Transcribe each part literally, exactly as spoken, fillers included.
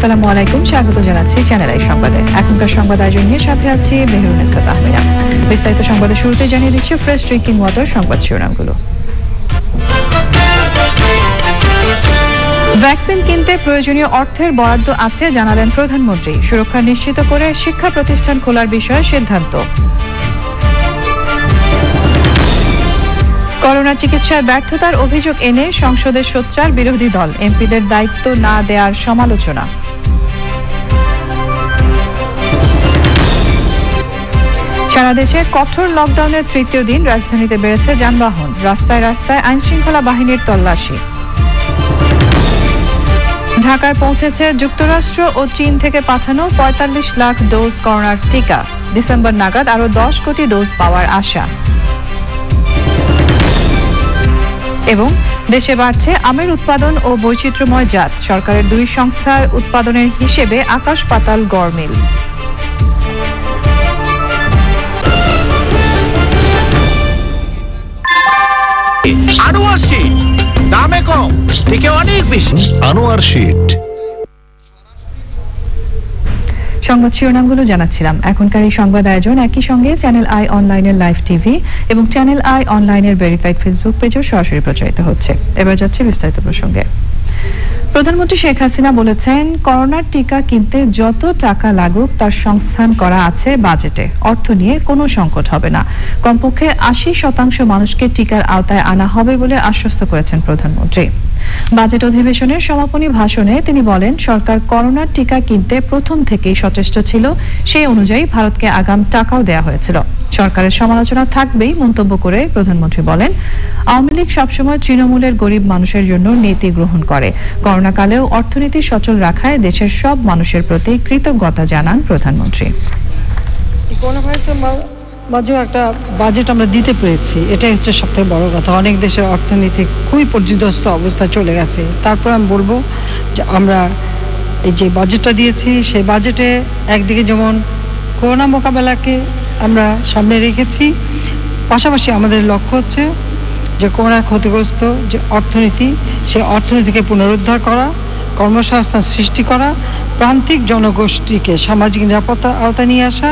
আসসালামুআলাইকুম স্বাগত জানাচ্ছি channel I সংবাদে। এখনকার সংবাদ আয়োজন নিয়ে সাথে আছি মেহেরুন সাদ আহমেদ। বিস্তারিত সংবাদের শুরুতে জানিয়ে দিচ্ছি ফ্রেশ ড্রিংকিং ওয়াটার সংবাদ শিরোনামগুলো। ভ্যাকসিন কিনতে প্রয়োজনীয় অর্থের বরাদ্দ আছে জানালেন প্রধানমন্ত্রী। সুরক্ষা নিশ্চিত করে শিক্ষা প্রতিষ্ঠান খোলার বিষয়ে সিদ্ধান্ত। করোনা চিকিৎসায় ব্যর্থতার অভিযোগ এনে সংসদের সোচ্চার বিরোধী দল, এমপিদের দায়িত্ব না দেওয়ার সমালোচনা। সারা দেশে কঠোর লকডাউনের তৃতীয় দিন রাজধানীতে বেড়েছে যানবাহন, রাস্তায় রাস্তায় আইনশৃঙ্খলা বাহিনীর তল্লাশি। ঢাকায় পৌঁছেছে যুক্তরাষ্ট্র ও চীন থেকে পাঠানো পঁয়তাল্লিশ লাখ ডোজ করোনার টিকা, ডিসেম্বর নাগাদ আরও দশ কোটি ডোজ পাওয়ার আশা। এবং দেশে বাড়ছে আমের উৎপাদন ও বৈচিত্র্যময় জাত, সরকারের দুই সংস্থার উৎপাদনের হিসেবে আকাশ পাতাল গড় মিল। আনোয়ার শীট দামে কম, থেকে অনেক বেশি। আনোয়ার শীট সংবাদ শিরোনামগুলো জানাচ্ছিলাম। এখনকার এই সংবাদ আয়োজন একই সঙ্গে চ্যানেল আই অনলাইনের লাইভ টিভি এবং চ্যানেল আই অনলাইনের ভেরিফাইড ফেসবুক পেজেও সরাসরি প্রচারিত হচ্ছে। এবার যাচ্ছে বিস্তারিত প্রসঙ্গে। প্রধানমন্ত্রী শেখ হাসিনা বলেছেন, করোনার টিকা কিনতে যত টাকা লাগুক তার সংস্থান করা আছে বাজেটে, অর্থ নিয়ে কোনো সংকট হবে না। কমপক্ষে আশি শতাংশ মানুষকে টিকার আওতায় আনা হবে বলে আশ্বস্ত করেছেন প্রধানমন্ত্রী। বাজেট অধিবেশনের সমাপনী ভাষণে তিনি বলেন, সরকার করোনার টিকা কিনতে প্রথম থেকেই সচেষ্ট ছিল, সেই অনুযায়ী ভারতকে আগাম টাকাও দেয়া হয়েছিল। সরকারের সমালোচনা থাকবেই মন্তব্য করে প্রধানমন্ত্রী বলেন, আওয়ামী লীগ সবসময় তৃণমূলের গরিব মানুষের জন্য নীতি গ্রহণ করে। করোনাকালেও অর্থনীতি সচল রাখায় দেশের সব মানুষের প্রতি কৃতজ্ঞতা জানান প্রধানমন্ত্রী। মাঝেও একটা বাজেট আমরা দিতে পেরেছি, এটাই হচ্ছে সবথেকে বড় কথা। অনেক দেশের অর্থনীতি খুবই পর্যুদস্ত অবস্থা চলে গেছে। তারপর আমি বলবো যে আমরা এই যে বাজেটটা দিয়েছি, সেই বাজেটে একদিকে যেমন করোনা মোকাবেলাকে আমরা সামনে রেখেছি, পাশাপাশি আমাদের লক্ষ্য হচ্ছে যে করোনা ক্ষতিগ্রস্ত যে অর্থনীতি, সেই অর্থনীতিকে পুনরুদ্ধার করা, কর্মসংস্থান সৃষ্টি করা, প্রান্তিক জনগোষ্ঠীকে সামাজিক নিরাপত্তার আওতায় নিয়ে আসা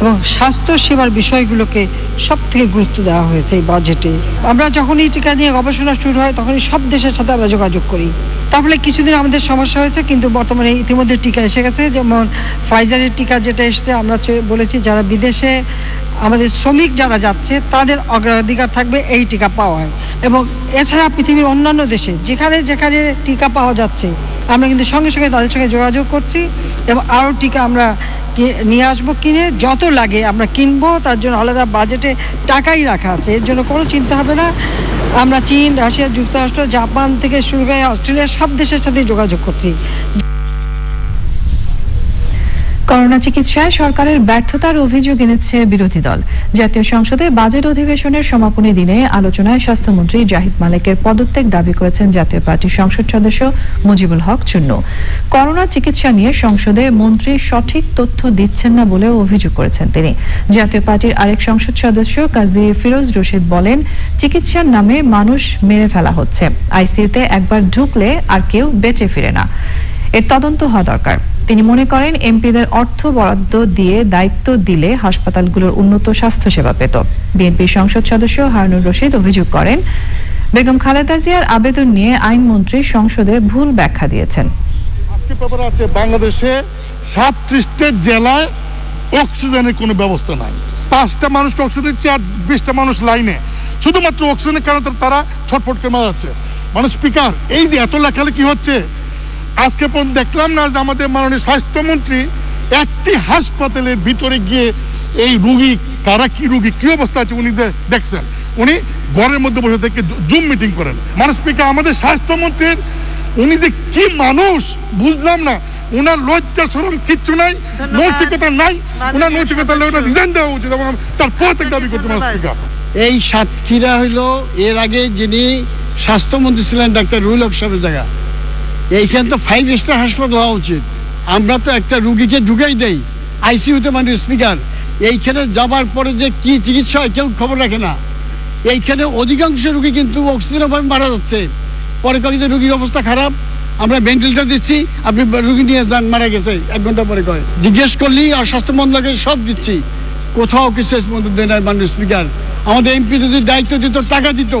এবং স্বাস্থ্যসেবার বিষয়গুলোকে সব থেকে গুরুত্ব দেওয়া হয়েছে এই বাজেটে। আমরা যখনই টিকা নিয়ে গবেষণা শুরু হয় তখনই সব দেশের সাথে আমরা যোগাযোগ করি। তাহলে কিছুদিন আমাদের সমস্যা হয়েছে, কিন্তু বর্তমানে ইতিমধ্যে টিকা এসে গেছে। যেমন ফাইজারের টিকা যেটা এসেছে, আমরা বলেছি যারা বিদেশে আমাদের শ্রমিক যারা যাচ্ছে তাদের অগ্রাধিকার থাকবে এই টিকা পাওয়ায়। এবং এছাড়া পৃথিবীর অন্যান্য দেশে যেখানে যেখানে টিকা পাওয়া যাচ্ছে আমরা কিন্তু সঙ্গে সঙ্গে তাদের সঙ্গে যোগাযোগ করছি এবং আরও টিকা আমরা নিয়ে আসবো, কিনে যত লাগে আমরা কিনবো। তার জন্য আলাদা বাজেটে টাকাই রাখা আছে, এর জন্য কোনো চিন্তা হবে না। আমরা চীন, রাশিয়া, যুক্তরাষ্ট্র, জাপান থেকে শুরু করে অস্ট্রেলিয়া সব দেশের সাথে যোগাযোগ করছি। করোনা চিকিৎসায় সরকারের ব্যর্থতার অভিযোগ এনেছে বিরোধী দল। জাতীয় সংসদে বাজেট অধিবেশনের সমাপনী দিনে আলোচনায় স্বাস্থ্যমন্ত্রী জাহিদ মালেকের পদত্যাগ দাবি করেছেন জাতীয় পার্টির সংসদ সদস্য মুজিবুল হক চুন্নু। করোনা চিকিৎসা নিয়ে সংসদে মন্ত্রী সঠিক তথ্য দিচ্ছেন না বলেও অভিযোগ করেছেন তিনি। জাতীয় পার্টির আরেক সংসদ সদস্য কাজী ফিরোজ রশিদ বলেন, চিকিৎসার নামে মানুষ মেরে ফেলা হচ্ছে। আইসিইউতে একবার ঢুকলে আর কেউ বেঁচে ফিরে না, এর তদন্ত হওয়া দরকার। তিনি মনে করেন, এমপিদের অর্থ বরাদ্দ দিয়ে দায়িত্ব দিলে হাসপাতালগুলোর উন্নত স্বাস্থ্যসেবা পেত। বিএনপি সংসদ সদস্য হারুনুর রশিদ অভিযোগ করেন, বেগম খালেদা জিয়ার আবেদন নিয়ে আইনমন্ত্রী সংসদে ভুল ব্যাখ্যা দিয়েছেন। আজকে খবর আছে বাংলাদেশে সাতত্রিশটা জেলায় অক্সিজেনের কোনো ব্যবস্থা নাই। পাঁচটা মানুষ অক্সিজেন, চার বিশটা মানুষ লাইনে, শুধুমাত্র অক্সিজেনের কারণে তারা ছটফট করে মারা যাচ্ছে। মানে স্পিকার, এই যে এত লেখালে কি হচ্ছে, আজকে পর্যন্ত দেখলাম না যে আমাদের মাননীয় স্বাস্থ্যমন্ত্রী একটি হাসপাতালের ভিতরে গিয়ে এই রুগী কারা, কি রুগী, কি অবস্থা আছে উনি দেখছেন। উনি ঘরের মধ্যে বসে থেকে জুম মিটিং করেন। মানুষ পিকা, আমাদের স্বাস্থ্যমন্ত্রীর उनी जे की मानुष बुझलाम ना। उनार लज्जा शरम किच्छु नाई, नैतिकता नाई। उनार नैतिकता लागले রিজাইন দেওয়া উচিত এবং তার প্রত্যেক দাবি করতে মাস্তিকা। এই সাতক্ষীরা হইল এর আগে যিনি স্বাস্থ্যমন্ত্রী ছিলেন ডাক্তার রুহুল হক সাহেবের জায়গা। এইখান তো ফাইভ স্টার হাসপাতাল হওয়া উচিত। আমরা তো একটা রোগীকে ঢুকাই দেই আইসিইউতে, মানে স্পিকার এইখানে যাবার পরে যে কি চিকিৎসা হয় কেউ খবর রাখে না। এইখানে অধিকাংশ রোগী কিন্তু অক্সিজেন অভাবে মারা যাচ্ছে। পরে কয় যে রোগীর অবস্থা খারাপ, আমরা ভেন্টিলেটর দিচ্ছি, আপনি রোগী নিয়ে যান, মারা গেছে এক ঘন্টা পরে। কয় জিজ্ঞেস করলি আর স্বাস্থ্য মন্ত্রণালয়কে সব দিচ্ছি, কোথাও কিছু মন্ত্র দেয় না মাননীয় স্পিকার। আমাদের এমপি যদি দায়িত্ব দিত, টাকা দিত,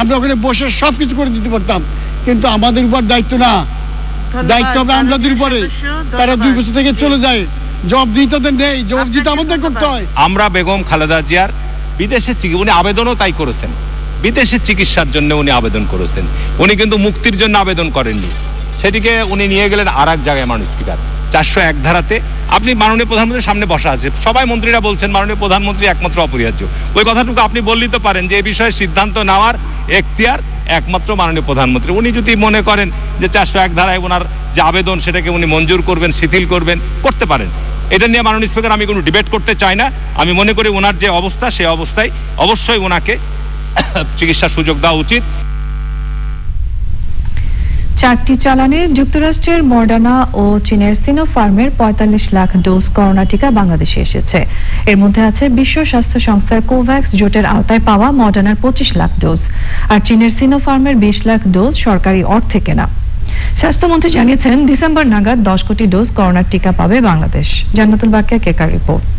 আমরা ওখানে বসে সব কিছু করে দিতে পারতাম। কিন্তু আমাদের উপর দায়িত্ব না, দায়িত্ব হবে আমলাদের উপরে। তারা দুই বছর থেকে চলে যায়, জবাবদিহিতা নেই, জবাবদিহিতা আমাদের করতে হয়। আমরা বেগম খালেদা জিয়ার বিদেশে উনি আবেদনও তাই করেছেন, বিদেশে চিকিৎসার জন্য উনি আবেদন করেছেন। উনি কিন্তু মুক্তির জন্য আবেদন করেননি, সেটিকে উনি নিয়ে গেলেন আর এক জায়গায়। মাননীয় স্পিকার, চারশো এক ধারাতে আপনি মাননীয় প্রধানমন্ত্রীর সামনে বসা আছে, সবাই মন্ত্রীরা বলছেন মাননীয় প্রধানমন্ত্রী একমাত্র অপরিহার্য। ওই কথাটুকু আপনি বললেই তো পারেন যে এই বিষয়ে সিদ্ধান্ত নেওয়ার এখতিয়ার একমাত্র মাননীয় প্রধানমন্ত্রী। উনি যদি মনে করেন যে চারশো এক ধারায় ওনার যে আবেদন সেটাকে উনি মঞ্জুর করবেন, শিথিল করবেন, করতে পারেন। এটা নিয়ে মাননীয় স্পিকার আমি কোনো ডিবেট করতে চাই না। আমি মনে করি ওনার যে অবস্থা, সেই অবস্থায় অবশ্যই ওনাকে চিকিৎসার সুযোগ দেওয়া উচিত। চারটি চালানে যুক্তরাষ্ট্রের মডার্না ও চীনের সিনোফার্মের পঁয়তাল্লিশ লাখ ডোজ করোনা টিকা বাংলাদেশে এসেছে। এর মধ্যে আছে বিশ্ব স্বাস্থ্য সংস্থার কোভ্যাক্স জোটের আওতায় পাওয়া মডার্নার পঁচিশ লাখ ডোজ আর চীনের সিনোফার্মের বিশ লাখ ডোজ সরকারি অর্থে কেনা। স্বাস্থ্যমন্ত্রী জানিয়েছেন ডিসেম্বর নাগাদ দশ কোটি ডোজ করোনার টিকা পাবে বাংলাদেশ। জান্নাতুল বাকিয়া কেকার রিপোর্ট।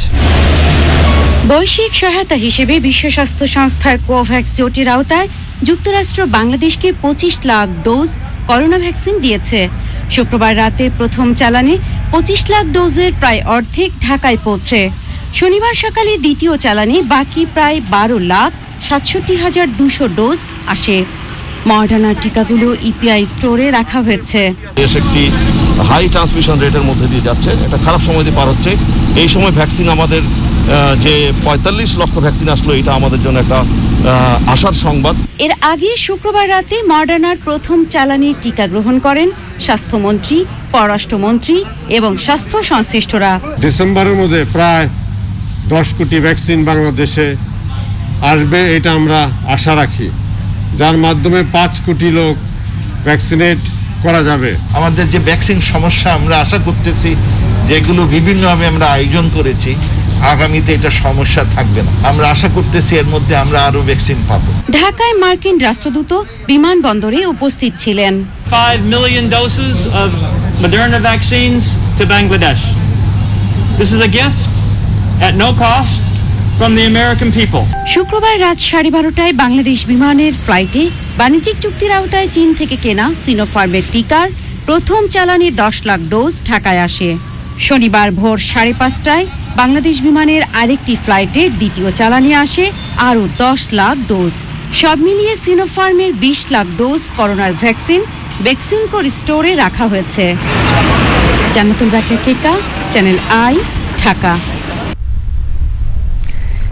বৈশ্বিক সহায়তা হিসেবে বিশ্ব স্বাস্থ্য সংস্থার কোভ্যাক্স জোটের আওতায় যুক্তরাষ্ট্র বাংলাদেশকে পঁচিশ লাখ ডোজ করোনা ভ্যাকসিন দিয়েছে। শুক্রবার রাতে প্রথম চালানে পঁচিশ লাখ ডোজের প্রায় অর্ধেক ঢাকায় পৌঁছে। শনিবার সকালে দ্বিতীয় চালানে বাকি প্রায় বারো লাখ সাতষট্টি হাজার দুশো ডোজ আসে। মডার্নার টিকাগুলো ইপিআই স্টোরে রাখা হয়েছে। দেশ একটি হাই ট্রান্সমিশন রেটের মধ্যে দিয়ে যাচ্ছে, একটা খারাপ সময় দিয়ে পার হচ্ছে। এই সময় ভ্যাকসিন আমাদের যে পঁয়তাল্লিশ লক্ষ ভ্যাকসিন আসলো, এটা আমাদের জন্য একটা আশার সংবাদ। এর আগে শুক্রবার রাতে মডার্নার প্রথম চালানে টিকা গ্রহণ করেন স্বাস্থ্যমন্ত্রী, পররাষ্ট্রমন্ত্রী এবং স্বাস্থ্য সংশ্লিষ্টরা। ডিসেম্বরের মধ্যে প্রায় দশ কোটি ভ্যাকসিন বাংলাদেশে আসবে, এটা আমরা আশা রাখি, যার মাধ্যমে পাঁচ কোটি লোক ভ্যাকসিনেট করা যাবে। আমাদের যে ভ্যাকসিন সমস্যা, আমরা আশা করতেছি যেগুলো বিভিন্নভাবে আমরা আয়োজন করেছি, আগামীতে এটা সমস্যা থাকবে না। আমরা আশা করতেছি এর মধ্যে আমরা আরো ভ্যাকসিন পাবো। ঢাকায় মার্কিন রাষ্ট্রদূত বিমানবন্দরে উপস্থিত ছিলেন। five million doses of Moderna vaccines to Bangladesh. This is a gift at no cost from the American people. শুক্রবার রাত সাড়ে বারোটায় বাংলাদেশ বিমানের ফ্লাইটে বাণিজ্যিক চুক্তির আওতায় চীন থেকে কেনা সিনোফার্মের টিকার প্রথম চালানে দশ লাখ ডোজ ঢাকায় আসে। শনিবার ভোর সাড়ে পাঁচটায় বাংলাদেশ বিমানের আরেকটি ফ্লাইটের দ্বিতীয় চালানে আসে আরও দশ লাখ ডোজ। সব মিলিয়ে সিনোফার্মের বিশ লাখ ডোজ করোনার ভ্যাকসিন ভ্যাকসিনকো স্টোরে রাখা হয়েছে। Jannatul Bakiya Keka, channel I, Dhaka.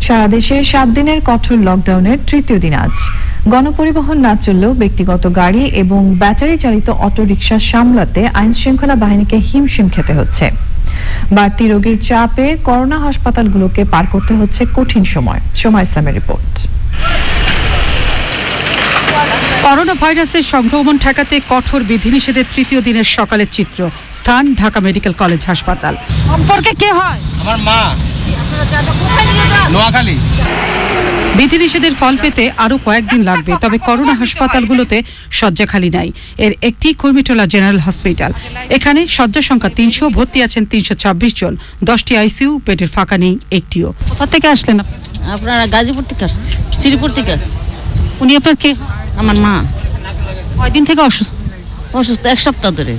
সারা দেশে সাত দিনের কঠোর লকডাউনের তৃতীয় দিন আজ। গণপরিবহন না চললেও ব্যক্তিগত গাড়ি এবং ব্যাটারি চালিত অটোরিকশা সামলাতে আইন শৃঙ্খলা বাহিনীকে হিমশিম খেতে হচ্ছে। বাড়তি রোগীর চাপে করোনা হাসপাতালগুলোকে পার করতে হচ্ছে কঠিন সময়। সোমা ইসলামের রিপোর্ট। করোনা ভাইরাসের সংক্রমণ ঠেকাতে কঠোর বিধিনিষেধের তৃতীয় দিনের সকালের চিত্র। স্থান ঢাকা মেডিকেল কলেজ হাসপাতাল। সম্পর্কে কে হয়? আমার মা। নোয়াখালী। বিধিনিষেধের ফল পেতে আরো কয়েকদিন লাগবে, তবে করোনা হাসপাতালগুলোতে শয্যা খালি নাই। এর একটি কুর্মিটোলা জেনারেল হসপিটাল, এখানে শয্যা সংখ্যা তিনশো, ভর্তি আছেন তিনশো ছাব্বিশ জন, দশটি আইসিইউ, বেডের ফাঁকা নেই একটিও। কোথা থেকে আসলেন আপনারা? গাজীপুর থেকে আসছে, শ্রীপুর থেকে। উনি আপনার কে? আমার মা। কয়দিন থেকে অসুস্থ? অসুস্থ এক সপ্তাহ ধরে।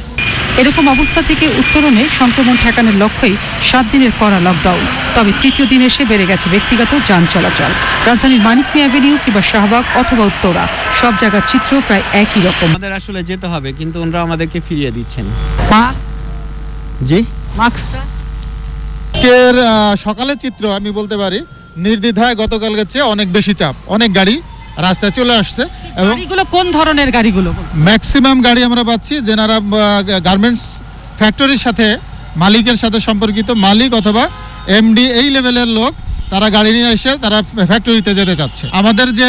এরকম অবস্থা থেকে উত্তরণে সংক্রমণ ঠেকানোর লক্ষ্যেই সাত দিনের কড়া লকডাউন। তবে তৃতীয় দিন এসে বেড়ে গেছে ব্যক্তিগত যান চলাচল। রাজধানীর মানিক মিয়া অ্যাভিনিউ কিংবা শাহবাগ অথবা উত্তরা, সব জায়গার চিত্র প্রায় একই রকম। আমাদের আসলে যেতে হবে, কিন্তু ওনারা আমাদেরকে ফিরিয়ে দিচ্ছেন। জি, মাস্কটা এর সকালের চিত্র আমি বলতে পারি নির্দ্বিধায় গতকালের চেয়ে অনেক বেশি চাপ। অনেক গাড়ি রাস্তায় চলে আসছে গাড়িগুলো কোন ধরনের গাড়িগুলো? ম্যাক্সিমাম গাড়ি আমরা পাচ্ছি যারা গার্মেন্টস ফ্যাক্টরির সাথে মালিকের সাথে সম্পর্কিত, মালিক অথবা এমডি এই লেভেলের লোক তারা গাড়ি নিয়ে এসে তারা ফ্যাক্টরিতে যেতে চাচ্ছে। আমাদের যে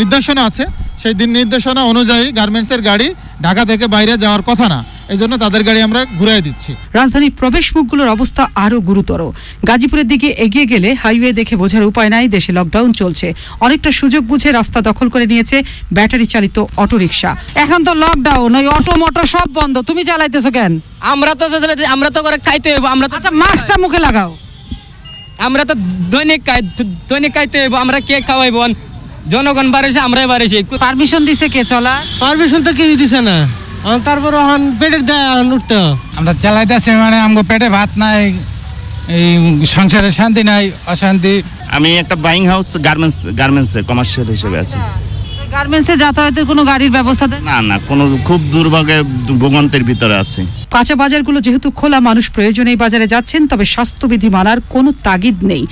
নির্দেশনা আছে সেই দিন নির্দেশনা অনুযায়ী গার্মেন্টসের গাড়ি ঢাকা থেকে বাইরে যাওয়ার কথা না, এজন্য তাদের গাড়ি আমরা ঘুরাই দিচ্ছি। রাজধানীর প্রবেশমুখগুলোর অবস্থা আরও গুরুতর। গাজীপুরের দিকে এগিয়ে গেলে হাইওয়ে দেখে বোঝার উপায় নাই দেশে লকডাউন চলছে। অনেকটা সুযোগ বুঝে রাস্তা দখল করে নিয়েছে ব্যাটারি চালিত অটোরিকশা। এখন তো লকডাউন, ওই অটো মোটো সব বন্ধ, তুমি চালাইতেছো কেন? আমরা তো আমরা তো করে খাইতে হইব, আমরা তো মাস্কটা মুখে লাগাও, আমরা তো দৈনিক দৈনিক খাইতে হইব, আমরা কে খাওয়াইব? জনগণ বাড়িয়েছে, আমরাই বাড়িয়েছি। পারমিশন দিছে কে চলা? পারমিশন তো কে দিছে না। তারপর পেটের উঠতে আমরা চালাইতেছি, মানে আমার পেটে ভাত নাই, এই সংসারে শান্তি নাই, অশান্তি। আমি একটা বাইং হাউস গার্মেন্টস গার্মেন্টসে কমার্শিয়াল হিসেবে আছি। গার্মেন্টসে যাতায়াতের কোনো গাড়ির ব্যবস্থা না, না কোনো খুব দুর্ভোগে ভোগান্তির ভিতরে আছে। কাঁচা বাজারগুলো যেহেতু খোলা, মানুষ প্রয়োজনে এই বাজারে যাচ্ছেন, তবে স্বাস্থ্যবিধি মানার কোনো তাগিদ নেই।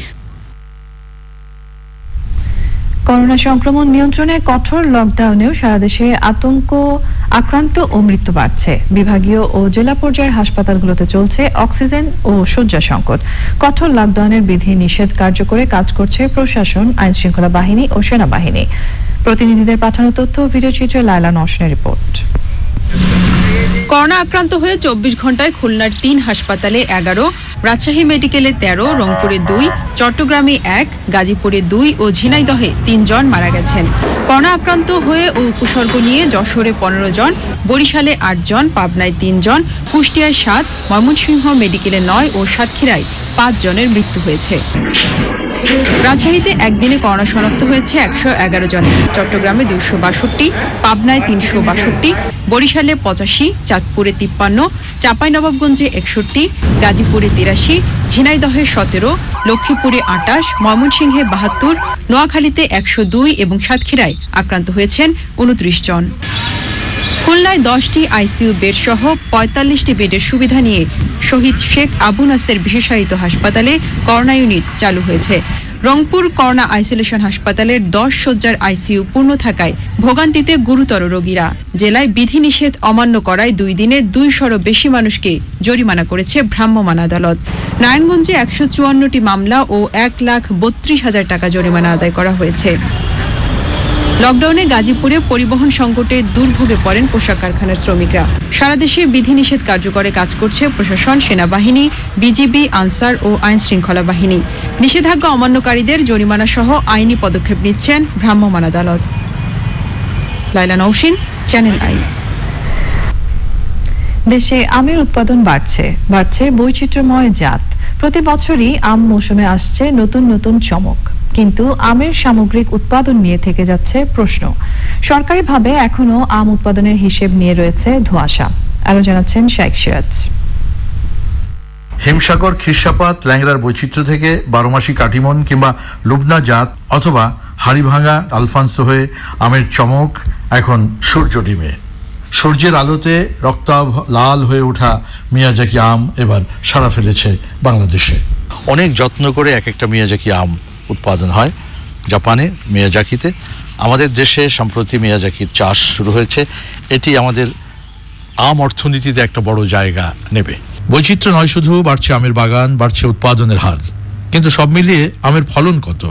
করোনা সংক্রমণ নিয়ন্ত্রণে কঠোর লকডাউনেও সারা দেশে আতঙ্ক, আক্রান্ত ও মৃত্যু বাড়ছে। বিভাগীয় ও জেলা পর্যায়ের হাসপাতালগুলোতে চলছে অক্সিজেন ও শয্যা সংকট। কঠোর লকডাউনের বিধি নিষেধ কার্যকরে কাজ করছে প্রশাসন, আইন শৃঙ্খলা বাহিনী ও সেনাবাহিনী। প্রতিনিধিদের পাঠানো তথ্য ভিডিও চিত্রে লায়লা নওশনের রিপোর্ট। করোনা আক্রান্ত হয়ে চব্বিশ ঘন্টায় খুলনার তিন হাসপাতালে এগারো, রাজশাহী মেডিকেলে তেরো, রংপুরে দুই, চট্টগ্রামে এক, গাজীপুরে দুই ও ঝিনাইদহে তিনজন মারা গেছেন। করোনা আক্রান্ত হয়ে ও উপসর্গ নিয়ে যশোরে পনেরো জন, বরিশালে আট জন, পাবনায় তিনজন, কুষ্টিয়ায় সাত, ময়মনসিংহ মেডিকেলে নয় ও সাতক্ষীরায় পাঁচ জনের মৃত্যু হয়েছে। রাজশাহীতে একদিনে করোনা শনাক্ত হয়েছে একশো এগারো জন, চট্টগ্রামে দুইশো বাষট্টি, পাবনায় তিনশো বাষট্টি, বরিশালে পঁচাশি, চাঁদপুরে তিপ্পান্ন, চাঁপাইনবাবগঞ্জে একষট্টি, গাজীপুরে তিরাশি, ঝিনাইদহে সতেরো, লক্ষ্মীপুরে আটাশ, ময়মনসিংহে বাহাত্তর, নোয়াখালীতে একশো দুই এবং সাতক্ষীরায় আক্রান্ত হয়েছেন উনত্রিশ জন। খুলনায় দশটি আইসিইউ বেড সহ পঁয়তাল্লিশটি বেডের সুবিধা নিয়ে শহীদ শেখ আবু নাসের বিশেষায়িত হাসপাতালে করোনা ইউনিট চালু হয়েছে। রংপুর করোনা আইসোলেশন হাসপাতালের দশ শয্যার আইসিইউ পূর্ণ থাকায় ভোগান্তিতে গুরুতর রোগীরা। জেলায় বিধিনিষেধ অমান্য করায় দুই দিনে দুইশোরও বেশি মানুষকে জরিমানা করেছে ভ্রাম্যমাণ আদালত। নারায়ণগঞ্জে একশো চুয়ান্নটি মামলা ও এক লাখ বত্রিশ হাজার টাকা জরিমানা আদায় করা হয়েছে। লকডাউনে গাজীপুরে পরিবহন সংকটে দুর্ভোগে পড়েন পোশাক কারখানার শ্রমিকরা। সারা দেশে বিধিনিষেধ কার্যকরে কাজ করছে প্রশাসন, সেনাবাহিনী, বিজিবি, আনসার ও আইন শৃঙ্খলা বাহিনী। নিষেধাজ্ঞা অমান্যকারীদের জরিমানা সহ আইনি পদক্ষেপ নিচ্ছেন ভ্রাম্যমাণ আদালত। Laila Nowshin, channel I. দেশে আমের উৎপাদন বাড়ছে, বাড়ছে বৈচিত্র্যময় জাত। প্রতি বছরই আম মৌসুমে আসছে নতুন নতুন চমক, কিন্তু আমের সামগ্রিক উৎপাদন নিয়ে থেকে যাচ্ছে প্রশ্ন। সরকারিভাবে এখনো আম উৎপাদনের হিসেব নিয়ে রয়েছে ধোঁয়াশা। আরো জানাচ্ছেন শাইখ সিরাজ। হিমসাগর, খিরসাপাত, ল্যাংড়ার বৈচিত্র্য থেকে বারোমাসি কাটিমন কিংবা লুবনা জাত অথবা হাড়িভাঙা আলফানসো হয়ে আমের চমক এখন সূর্য ডিমে। সূর্যের আলোতে রক্তাভ লাল হয়ে ওঠা মিয়াজাকি আম এবার সাড়া ফেলেছে বাংলাদেশে। অনেক যত্ন করে এক একটা মিয়াজাকি আম উৎপাদন হয় জাপানে মিয়াজাকিতে। আমাদের দেশে সম্প্রতি মিয়াজাকির চাষ শুরু হয়েছে। এটি আমাদের আম অর্থনীতিতে একটা বড় জায়গা নেবে। বৈচিত্র্য নয় শুধু, বাড়ছে আমের বাগান, বাড়ছে উৎপাদনের হার, কিন্তু সব মিলিয়ে আমের ফলন কত?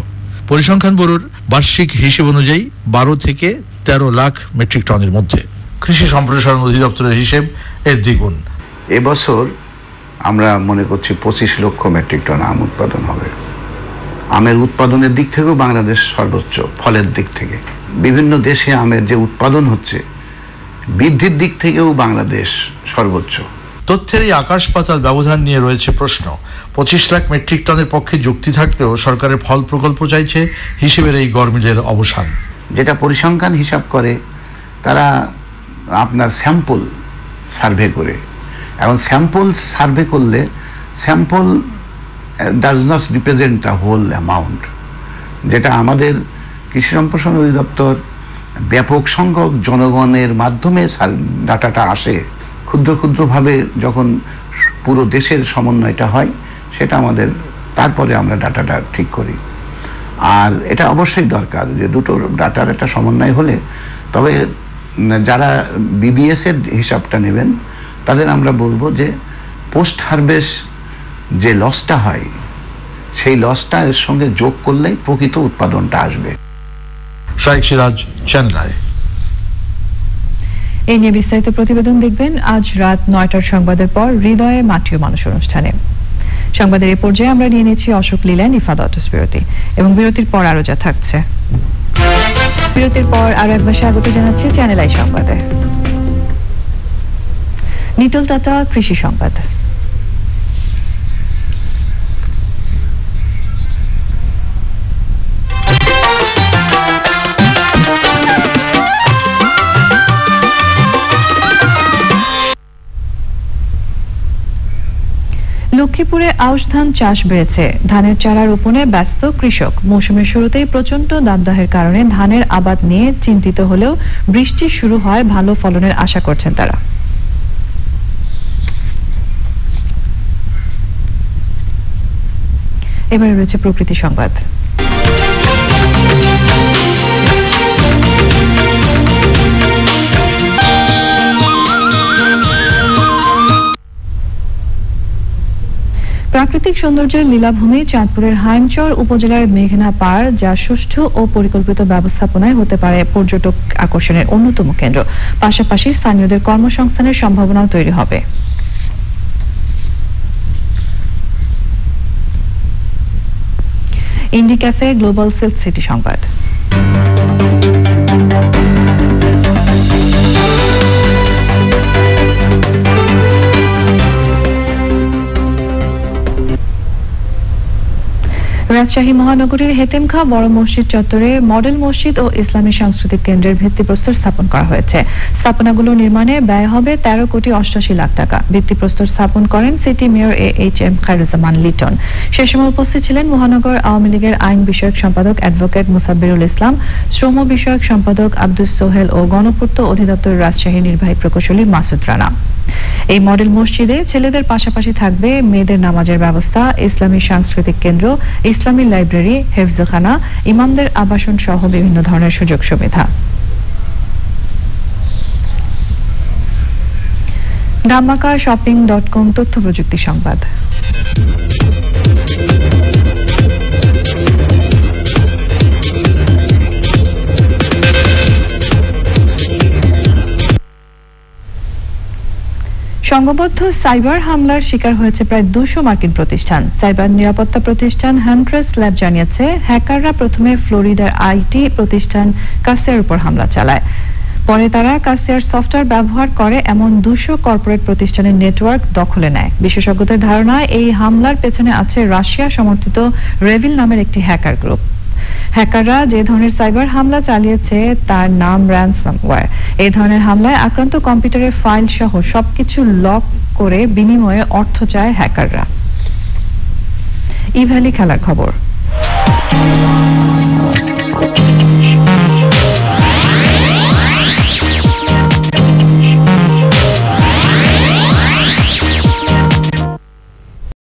পরিসংখ্যান ব্যুরোর বার্ষিক হিসেব অনুযায়ী বারো থেকে তেরো লাখ মেট্রিক টনের মধ্যে। কৃষি সম্প্রসারণ অধিদপ্তরের হিসেব এর দ্বিগুণ। এবছর আমরা মনে করছি পঁচিশ লক্ষ মেট্রিক টন আম উৎপাদন হবে। আমের উৎপাদনের দিক থেকেও বাংলাদেশ সর্বোচ্চ, ফলের দিক থেকে। বিভিন্ন দেশে আমের যে উৎপাদন হচ্ছে, বৃদ্ধির দিক থেকেও বাংলাদেশ সর্বোচ্চ। তথ্যের এই আকাশ পাতাল ব্যবধান নিয়ে রয়েছে প্রশ্ন। পঁচিশ লাখ মেট্রিক টনের পক্ষে যুক্তি থাকলেও সরকারের ফল প্রকল্প চাইছে হিসেবের এই গরমিলের অবসান। যেটা পরিসংখ্যান হিসাব করে তারা আপনার স্যাম্পল সার্ভে করে। এখন স্যাম্পল সার্ভে করলে sample does not represent a whole amount, যেটা আমাদের কৃষি সম্প্রসারণ অধিদপ্তর ব্যাপক সংখ্যক জনগণের মাধ্যমে ডাটাটা আসে। ক্ষুদ্র ক্ষুদ্রভাবে যখন পুরো দেশের সমন্বয়টা হয়, সেটা আমাদের তারপরে আমরা ডাটাটা ঠিক করি। আর এটা অবশ্যই দরকার যে দুটো ডাটার একটা সমন্বয় হলে তবে যারা বিবিএস এর হিসাবটা নেবেন তাদের আমরা বলবো যে পোস্ট হারভেস্ট যে লসটা হয় সেই লসটা এর সঙ্গে যোগ করলেই প্রকৃত উৎপাদনটা আসবে। Shaikh Siraj, channel I. এই নিয়ে বিস্তারিত প্রতিবেদন দেখবেন আজ রাত নয়টার সংবাদের পর হৃদয়ে মাটি ও মানুষ অনুষ্ঠানে। সংবাদের এই পর্যায়ে আমরা নিয়ে নিয়েছি অশোক লীলান ইফাদতস বিরতি এবং বিরতির পর আরও যা থাকছে। বিরতির পর আরও একবার স্বাগত জানাচ্ছি চ্যানেল আই সংবাদে। নিটল টাটা কৃষি সংবাদ। লক্ষ্মীপুরে আউশ ধান চাষ বেড়েছে, ধানের চারা রোপণে ব্যস্ত কৃষক। মৌসুমের শুরুতেই প্রচণ্ড দাবদাহের কারণে ধানের আবাদ নিয়ে চিন্তিত হলেও বৃষ্টি শুরু হয়, ভালো ফলনের আশা করছেন তারা। এবারে রয়েছে প্রকৃতি সংবাদ। প্রাকৃতিক সৌন্দর্যের লীলাভূমি চাঁদপুরের হাইমচর উপজেলার মেঘনা পাড়, যা সুষ্ঠু ও পরিকল্পিত ব্যবস্থাপনায় হতে পারে পর্যটক আকর্ষণের অন্যতম কেন্দ্র। পাশাপাশি স্থানীয়দের কর্মসংস্থানের সম্ভাবনাও তৈরি হবে। ইন্ডি ক্যাফে গ্লোবাল সিল্ক সিটি সংবাদ। রাজশাহী মহানগরীর হেতেমখা বড় মসজিদ চত্বরে মডেল মসজিদ ও ইসলামী সাংস্কৃতিক কেন্দ্রের ভিত্তিপ্রস্তর স্থাপন করা হয়েছে। স্থাপনাগুলো নির্মাণে ব্যয় হবে তেরো কোটি অষ্টাশি লাখ টাকা। ভিত্তিপ্রস্তর স্থাপন করেন city mayor A H M Khairuzzaman Liton. সে সময় উপস্থিত ছিলেন মহানগর আওয়ামী লীগের আইন বিষয়ক সম্পাদক অ্যাডভোকেট মুসাব্বিরুল ইসলাম, শ্রম বিষয়ক সম্পাদক আব্দুস সোহেল ও গণপূর্ত অধিদপ্তর রাজশাহীর নির্বাহী প্রকৌশলী মাসুদ রানা। এই মডেল মসজিদে ছেলেদের পাশাপাশি থাকবে মেয়েদের নামাজের ব্যবস্থা, ইসলামী সাংস্কৃতিক কেন্দ্র, ইসলামী লাইব্রেরি, হেফজখানা, ইমামদের আবাসন সহ বিভিন্ন ধরনের সুযোগ সুবিধা। ধামাকা শপিং ডট কম তথ্য প্রযুক্তি সংবাদ। সংঘবদ্ধ সাইবার হামলার শিকার হয়েছে প্রায় দুশো মার্কিন প্রতিষ্ঠান। সাইবার নিরাপত্তা প্রতিষ্ঠান হান্ট্রাস ল্যাব জানিয়েছে, হ্যাকাররা প্রথমে ফ্লোরিডার আইটি প্রতিষ্ঠান কাসিয়ার উপর হামলা চালায়। পরে তারা কাসিয়ার সফটওয়্যার ব্যবহার করে এমন দুশো কর্পোরেট প্রতিষ্ঠানের নেটওয়ার্ক দখলে নেয়। বিশেষজ্ঞদের ধারণা, এই হামলার পেছনে আছে রাশিয়া সমর্থিত রেভিল নামের একটি হ্যাকার গ্রুপ। হ্যাকাররা যে ধরনের সাইবার হামলা চালিয়েছে তার নাম র্যানসমওয়্যার। এই ধরনের হামলায় আক্রান্ত কম্পিউটারের ফাইল সহ সবকিছু লক করে বিনিময়ে অর্থ চায় হ্যাকাররা। ইভ্যালি খেলার খবর।